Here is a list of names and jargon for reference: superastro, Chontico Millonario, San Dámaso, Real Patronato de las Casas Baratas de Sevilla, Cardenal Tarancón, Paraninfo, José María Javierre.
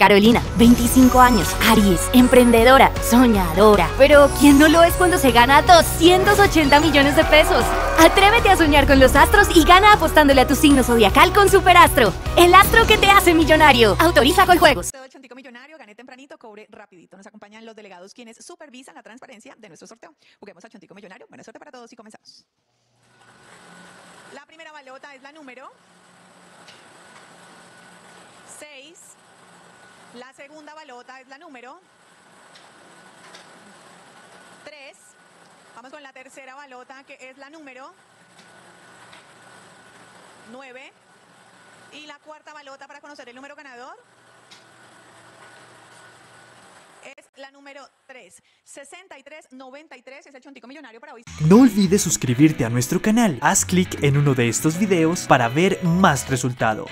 Carolina, 25 años, Aries, emprendedora, soñadora. Pero ¿quién no lo es cuando se gana 280 millones de pesos? Atrévete a soñar con los astros y gana apostándole a tu signo zodiacal con Superastro, el astro que te hace millonario. Autoriza con juegos. Todo el Chontico Millonario, gané tempranito, cobre rapidito. Nos acompañan los delegados quienes supervisan la transparencia de nuestro sorteo. Juguemos al Chontico Millonario. Buena suerte para todos y comenzamos. La primera balota es la número 6. La segunda balota es la número 3. Vamos con la tercera balota, que es la número 9. Y la cuarta balota para conocer el número ganador es la número 3. 6393 es el Chontico Millonario para hoy. No olvides suscribirte a nuestro canal. Haz clic en uno de estos videos para ver más resultados.